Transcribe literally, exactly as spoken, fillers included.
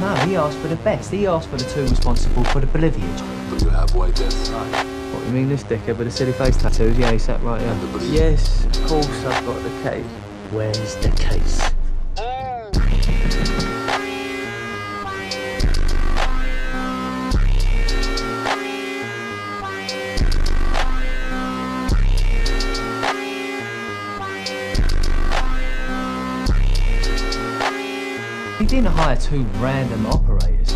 No, he asked for the best. He asked for the two responsible for the Bolivians. But you have white death, right? What, you mean this dickhead with the silly face tattoos? Yeah, he sat right here. Yes, of course I've got the case. Where's the case? He didn't hire two random operators.